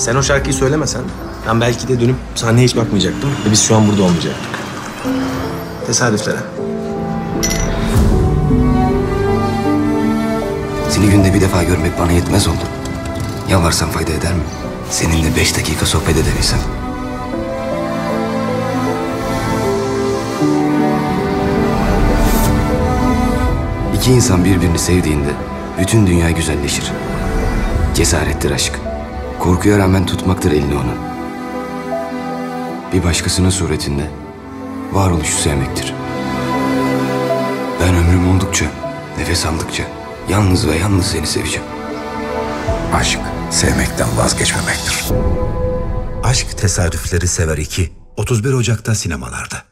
Sen o şarkıyı söylemesen ben belki de dönüp sahneye hiç bakmayacaktım ve biz şu an burada olmayacaktık. Tesadüflere. Seni günde bir defa görmek bana yetmez oldu. Yalvarsam fayda eder mi? Seninle 5 dakika sohbet edebilsem. İki insan birbirini sevdiğinde bütün dünya güzelleşir. Cesarettir aşk. Korkuya rağmen tutmaktır elini onun. Bir başkasının suretinde varoluşu sevmektir. Ben ömrüm oldukça, nefes aldıkça yalnız ve yalnız seni seveceğim. Aşk, sevmekten vazgeçmemektir. Aşk Tesadüfleri Sever 2, 31 Ocak'ta sinemalarda.